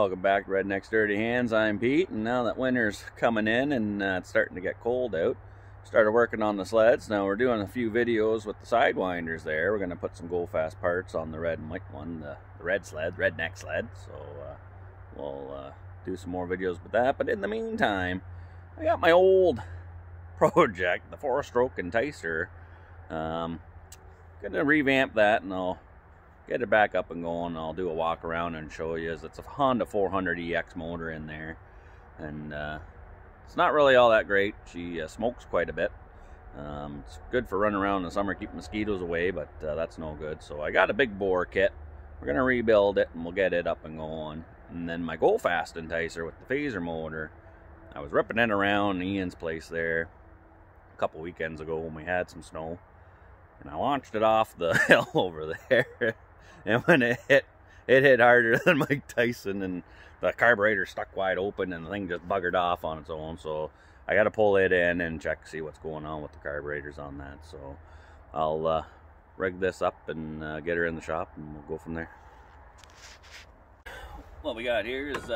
Welcome back to Redneck's Dirty Hands. I'm Pete, and now that winter's coming in and it's starting to get cold out, started working on the sleds. Now we're doing a few videos with the sidewinders there. We're going to put some Go Fast parts on the red and white one, the red sled, redneck sled. So we'll do some more videos with that. But in the meantime, I got my old project, the 4-stroke enticer. Going to revamp that, and I'll get it back up and going. I'll do a walk around and show you. It's a Honda 400 EX motor in there, and it's not really all that great. She smokes quite a bit. It's good for running around in the summer, keep mosquitoes away, but that's no good. So I got a big bore kit. We're gonna rebuild it and we'll get it up and going. And then my Go Fast enticer with the phaser motor, I was ripping it around Ian's place there a couple weekends ago when we had some snow, and I launched it off the hill over there. And when it hit harder than Mike Tyson, and the carburetor stuck wide open, and the thing just buggered off on its own. So I got to pull it in and check, see what's going on with the carburetors on that. So I'll rig this up and get her in the shop, and we'll go from there. What we got here is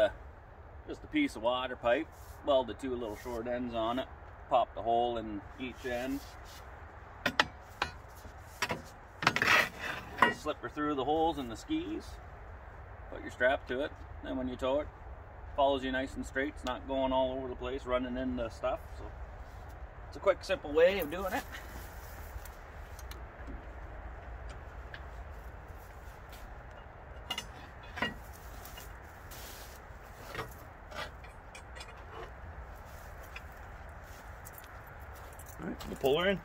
just a piece of water pipe, welded two little short ends on it, popped a hole in each end. Slipper through the holes in the skis, put your strap to it, and when you tow it, follows you nice and straight. It's not going all over the place running into stuff. So it's a quick, simple way of doing it. All right, we'll pull her in.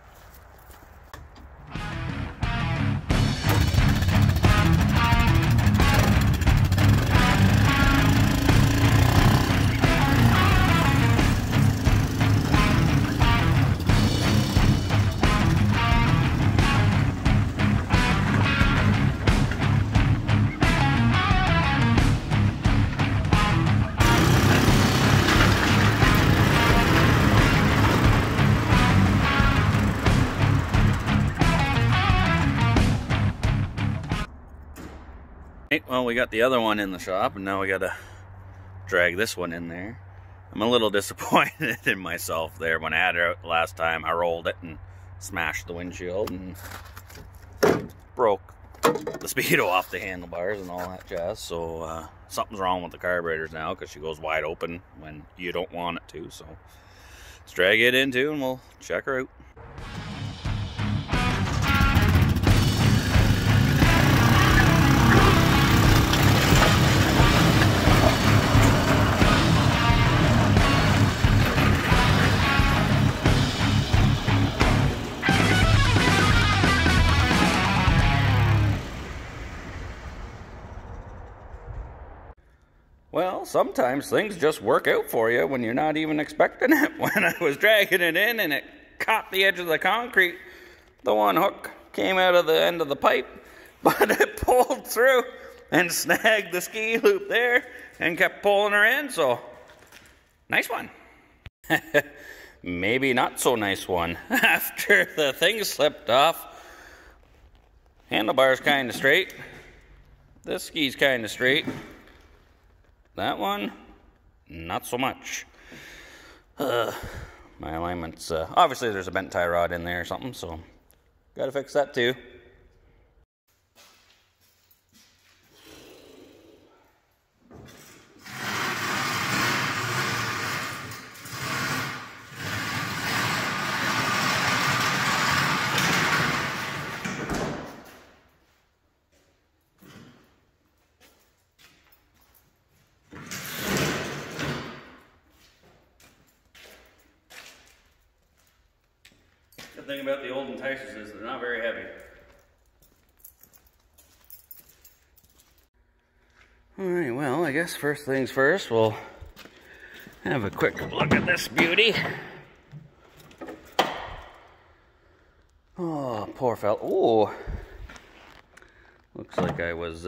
Well, we got the other one in the shop, and now we gotta drag this one in there. I'm a little disappointed in myself there. When I had her out last time, I rolled it and smashed the windshield and broke the speedo off the handlebars and all that jazz. So something's wrong with the carburetors now, because she goes wide open when you don't want it to. So let's drag it in too, and we'll check her out. Well, sometimes things just work out for you when you're not even expecting it. When I was dragging it in and it caught the edge of the concrete, the one hook came out of the end of the pipe, but it pulled through and snagged the ski loop there and kept pulling her in. So, nice one. Maybe not so nice one. After the thing slipped off, handlebar's kind of straight, this ski's kind of straight. That one, not so much. My alignment's... obviously there's a bent tie rod in there or something, so gotta fix that too. The thing about the old enticers is they're not very heavy. Alright, well, I guess first things first, we'll have a quick look at this beauty. Oh, poor fella. Oh, looks like I was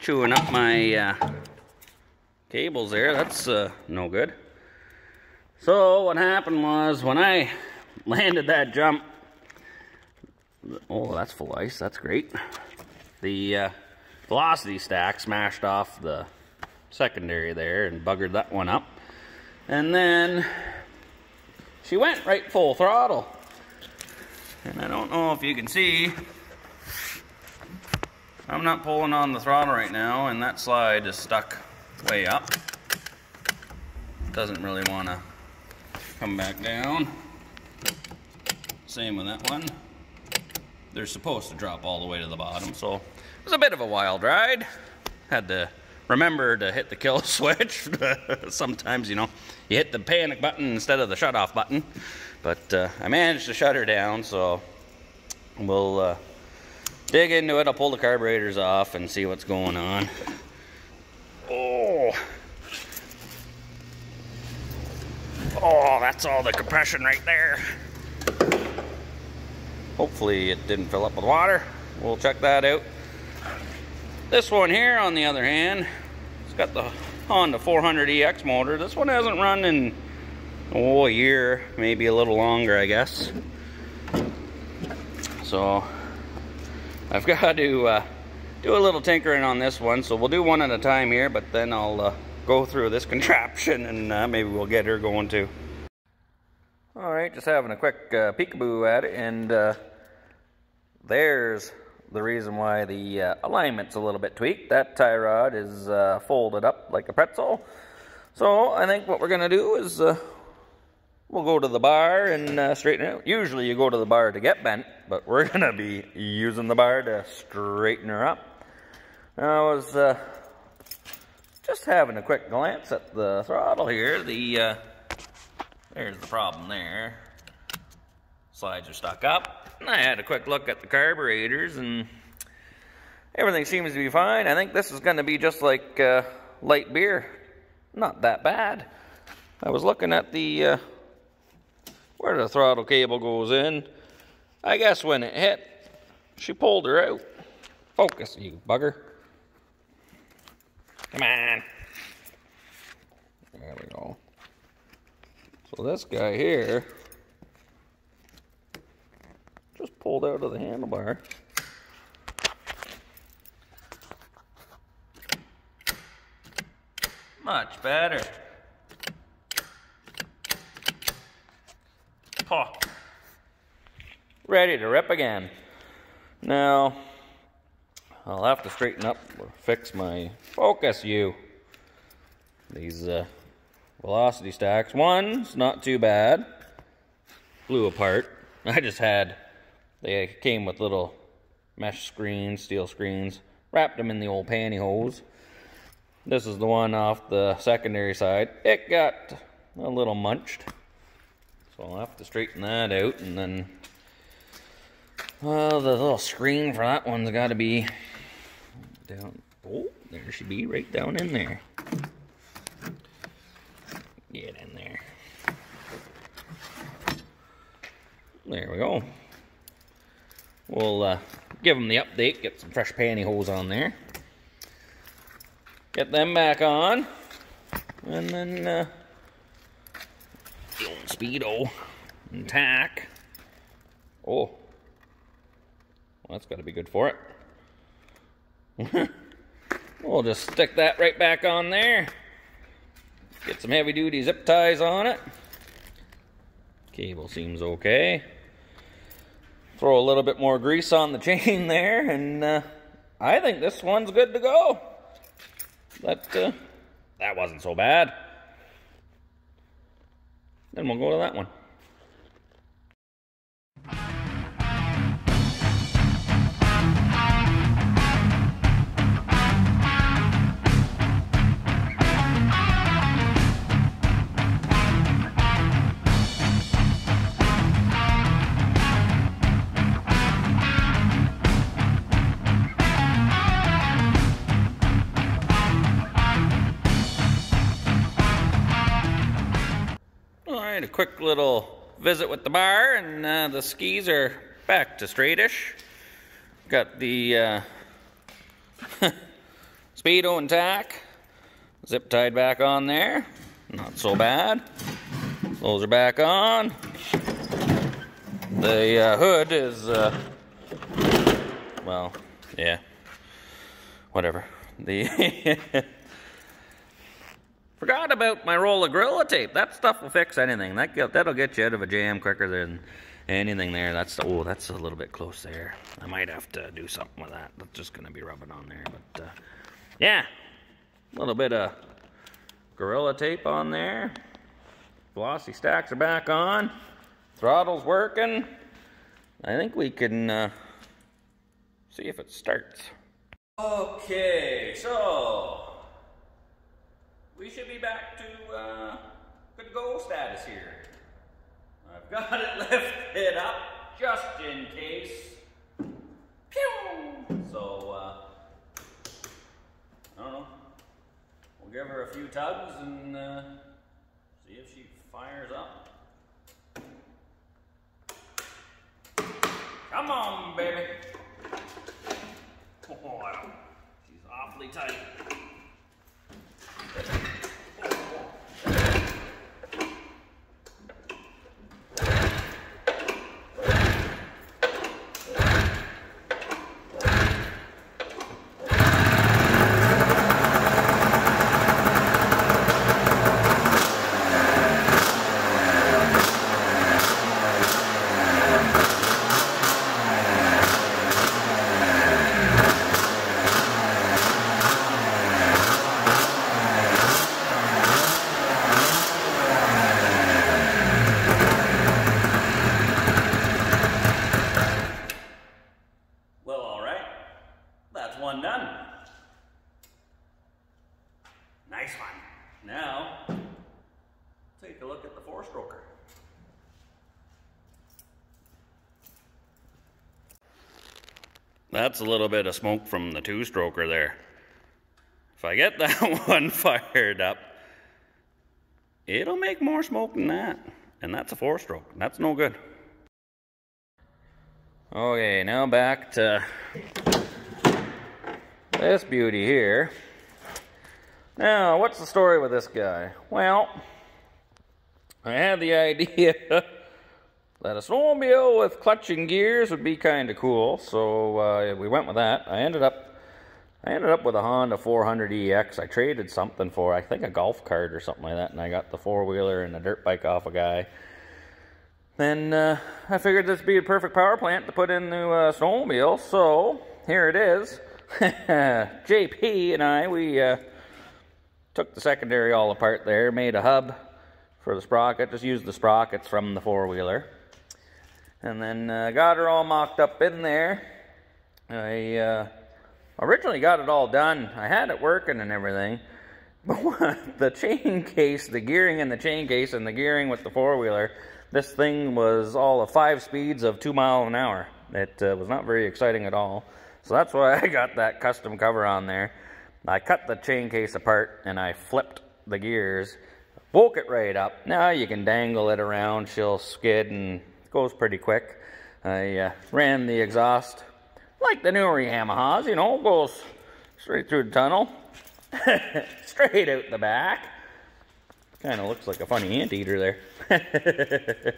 chewing up my cables there. That's no good. So what happened was, when I landed that jump, oh, that's full ice, that's great, the velocity stack smashed off the secondary there and buggered that one up. And then she went right full throttle. And I don't know if you can see, I'm not pulling on the throttle right now, and that slide is stuck way up. Doesn't really want to come back down. Same with that one. They're supposed to drop all the way to the bottom, so it was a bit of a wild ride. Had to remember to hit the kill switch. Sometimes, you know, you hit the panic button instead of the shut-off button. But I managed to shut her down, so we'll dig into it. I'll pull the carburetors off and see what's going on. Oh, that's all the compression right there. Hopefully it didn't fill up with water. We'll check that out. This one here, on the other hand, it's got the Honda 400 EX motor. This one hasn't run in a year, maybe a little longer, I guess. So I've got to do a little tinkering on this one, so we'll do one at a time here, but then I'll go through this contraption and maybe we'll get her going too. All right, just having a quick peekaboo at it, and there's the reason why the alignment's a little bit tweaked. That tie rod is folded up like a pretzel. So I think what we're gonna do is we'll go to the bar and straighten it out. Usually you go to the bar to get bent, but we're gonna be using the bar to straighten her up. Now, I was just having a quick glance at the throttle here. There's the problem there. Slides are stuck up. And I had a quick look at the carburetors, and everything seems to be fine. I think this is gonna be just like light beer. Not that bad. I was looking at the where the throttle cable goes in. I guess when it hit, she pulled her out. Focus, you bugger. Come on. There we go. So this guy here just pulled out of the handlebar. Much better. Oh, ready to rip again. Now, I'll have to straighten up or fix my focus, you. These velocity stacks. One's not too bad. Blew apart. I just had, they came with little mesh screens, steel screens. Wrapped them in the old pantyhose. This is the one off the secondary side. It got a little munched. So I'll have to straighten that out, and then, well, the little screen for that one's got to be down. Oh, there she be, right down in there. Get in there. There we go. We'll give them the update, get some fresh pantyhose on there. Get them back on, and then Speedo and tack. Oh, well, that's got to be good for it. We'll just stick that right back on there. Get some heavy duty zip ties on it. Cable seems okay. Throw a little bit more grease on the chain there, and I think this one's good to go. That wasn't so bad. Then we'll go to that one. A quick little visit with the bar, and the skis are back to straightish. Got the Speedo and tack, zip tied back on there. Not so bad. Those are back on. The hood is well, yeah, whatever. The Forgot about my roll of Gorilla Tape. That stuff will fix anything. That'll get you out of a jam quicker than anything there. Oh, that's a little bit close there. I might have to do something with that. That's just going to be rubbing on there. But yeah, a little bit of Gorilla Tape on there. Velocity stacks are back on. Throttle's working. I think we can see if it starts. Okay, so we should be back to good go status here. I've got it lifted up just in case. Pew! So, I don't know. We'll give her a few tugs and see if she fires up. Come on, baby. Oh, she's awfully tight. That's a little bit of smoke from the two-stroker there. If I get that one fired up, it'll make more smoke than that. And that's a four-stroke. That's no good. Okay, now back to this beauty here. Now, what's the story with this guy? Well, I had the idea that a snowmobile with clutching gears would be kind of cool, so we went with that. I ended up with a Honda 400 EX. I traded something for, I think, a golf cart or something like that, and I got the four-wheeler and a dirt bike off a guy. Then I figured this would be a perfect power plant to put into a snowmobile, so here it is. JP and I, we took the secondary all apart there, made a hub for the sprocket, just used the sprockets from the four-wheeler. And then got her all mocked up in there. I originally got it all done. I had it working and everything. But the chain case, the gearing in the chain case and the gearing with the four-wheeler, this thing was all of 5 speeds of 2 miles an hour. It was not very exciting at all. So that's why I got that custom cover on there. I cut the chain case apart and I flipped the gears, woke it right up. Now you can dangle it around. She'll skid and goes pretty quick. I ran the exhaust like the newer Yamahas, you know, goes straight through the tunnel, straight out the back. Kind of looks like a funny anteater there.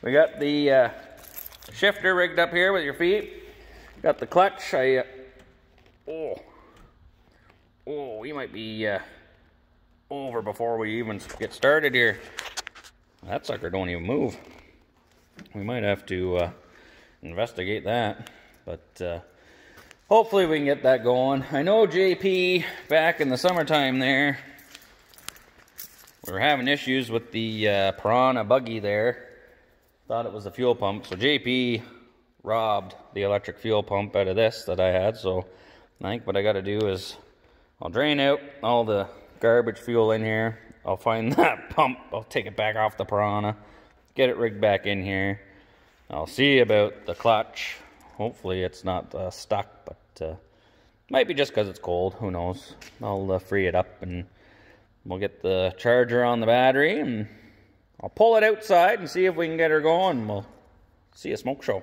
We got the shifter rigged up here with your feet. Got the clutch. Oh, we might be over before we even get started here. That sucker don't even move. We might have to investigate that, but hopefully we can get that going. I know JP, back in the summertime there, we were having issues with the Piranha buggy there. Thought it was the fuel pump, so JP robbed the electric fuel pump out of this that I had, so I think what I gotta do is I'll drain out all the garbage fuel in here, I'll find that pump, I'll take it back off the Piranha, get it rigged back in here. I'll see about the clutch. Hopefully it's not stuck, but might be just because it's cold. Who knows? I'll free it up and we'll get the charger on the battery and I'll pull it outside and see if we can get her going. We'll see a smoke show.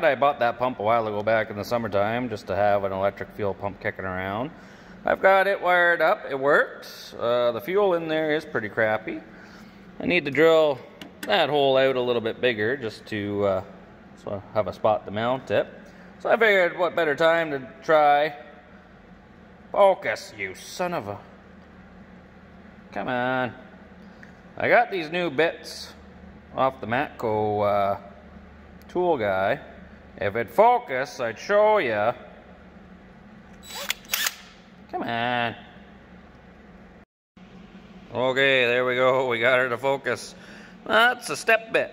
proud I bought that pump a while ago back in the summertime just to have an electric fuel pump kicking around. I've got it wired up, it works. The fuel in there is pretty crappy. I need to drill that hole out a little bit bigger just to so I have a spot to mount it. So I figured what better time to try. Focus, you son of a... Come on. I got these new bits off the Matco tool guy. If it focused, I'd show you. Come on. Okay, there we go. We got her to focus. That's a step bit.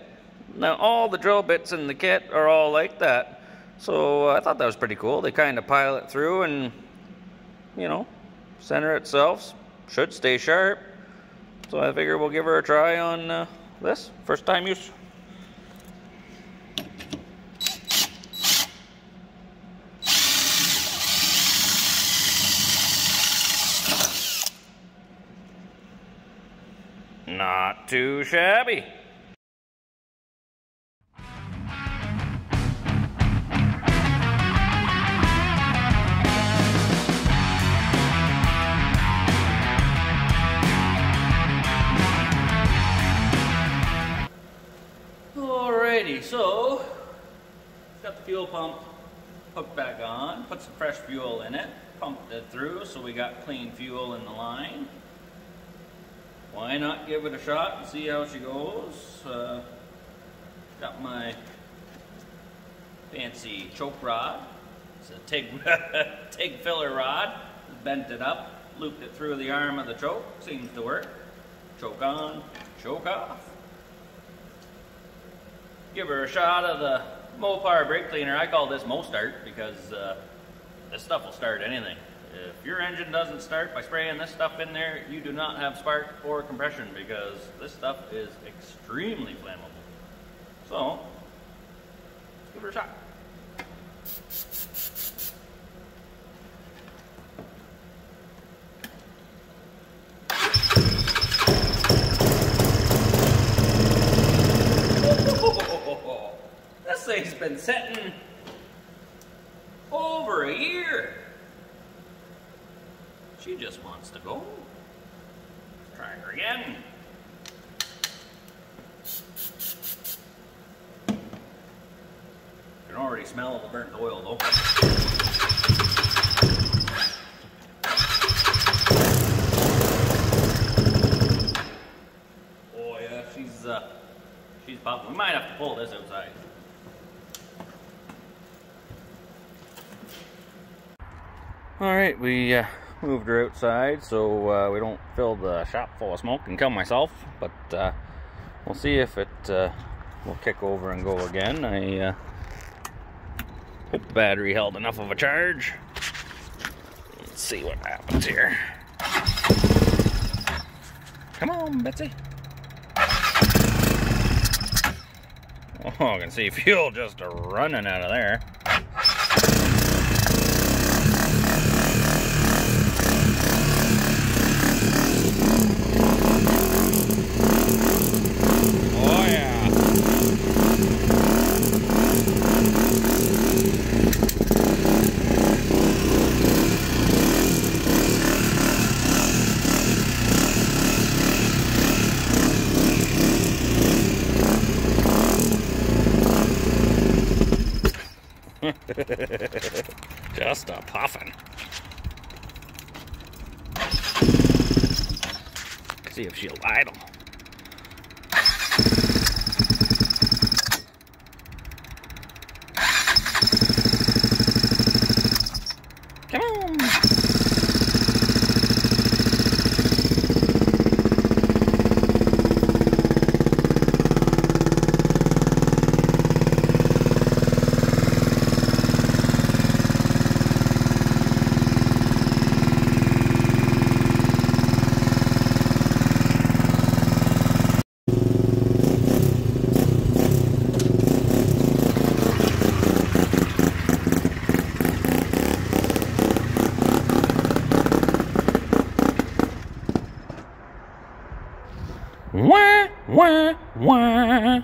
Now, all the drill bits in the kit are all like that. So I thought that was pretty cool. They kind of pile it through and, you know, center itself. Should stay sharp. So I figure we'll give her a try on this. First time use. Not too shabby. Alrighty, so got the fuel pump hooked back on, put some fresh fuel in it, pumped it through so we got clean fuel in the line. Why not give it a shot and see how she goes? Got my fancy choke rod. It's a TIG filler rod. Bent it up, looped it through the arm of the choke. Seems to work. Choke on, choke off. Give her a shot of the Mopar brake cleaner. I call this Mostart because this stuff will start anything. If your engine doesn't start by spraying this stuff in there, you do not have spark or compression because this stuff is extremely flammable. So, let's give it a shot. Oh, this thing's been sitting over a year. She just wants to go. Let's try her again. You can already smell the burnt oil though. Oh yeah, she's popping. We might have to pull this outside. All right, we moved her outside so we don't fill the shop full of smoke and kill myself, but we'll see if it will kick over and go again. I hope the battery held enough of a charge. Let's see what happens here. Come on, Betsy. Oh, I can see fuel just running out of there. Just a puffin. See if she'll idle. Come on. Wah, wah, wah.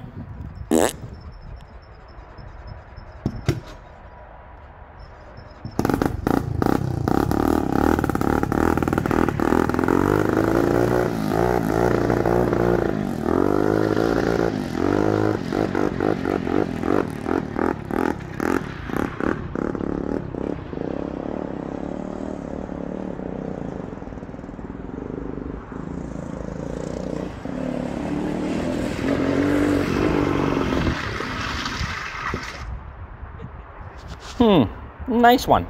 Nice one.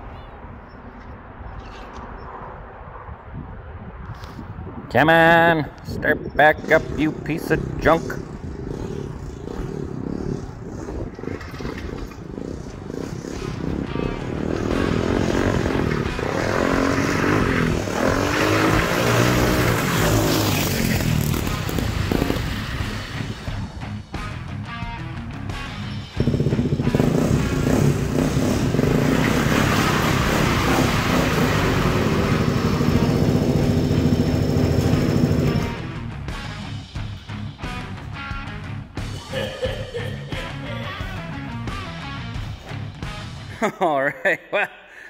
Come on, start back up, you piece of junk. Alright, well,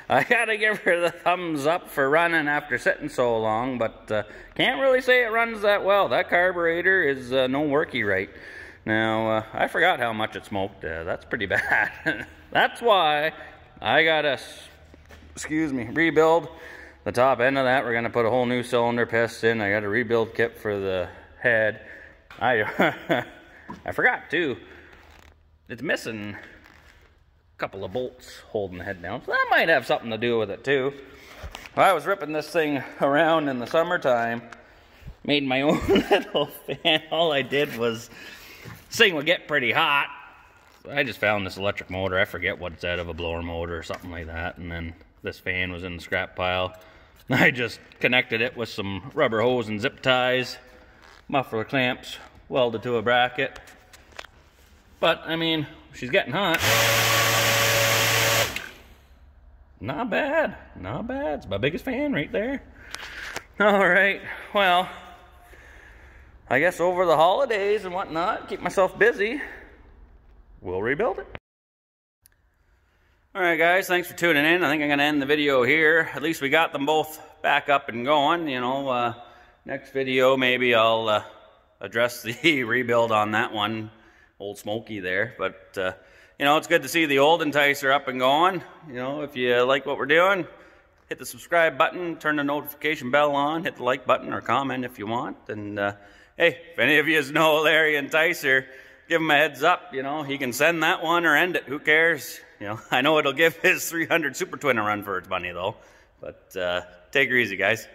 I gotta give her the thumbs up for running after sitting so long, but can't really say it runs that well. That carburetor is no worky right. Now, I forgot how much it smoked. That's pretty bad. That's why I gotta, rebuild the top end of that. We're gonna put a whole new cylinder piston. I got a rebuild kit for the head. I forgot too. It's missing couple of bolts holding the head down, so that might have something to do with it too. I was ripping this thing around in the summertime, made my own little fan. All I did was, this thing would get pretty hot, so I just found this electric motor. I forget what it's out of, a blower motor or something like that, and then this fan was in the scrap pile. I just connected it with some rubber hose and zip ties, muffler clamps welded to a bracket. But I mean, she's getting hot. Not bad, not bad. It's my biggest fan right there. All right, well, I guess over the holidays and whatnot, keep myself busy, we'll rebuild it. All right, guys, thanks for tuning in. I think I'm gonna end the video here. At least we got them both back up and going. You know, next video, maybe I'll address the rebuild on that one, old Smokey there, but you know, it's good to see the old Enticer up and going. You know, if you like what we're doing, hit the subscribe button, turn the notification bell on, hit the like button or comment if you want. And hey, if any of you know Larry Enticer, give him a heads up. You know, he can send that one or end it. Who cares? You know, I know it'll give his 300 Super Twin a run for its money though. But take her easy, guys.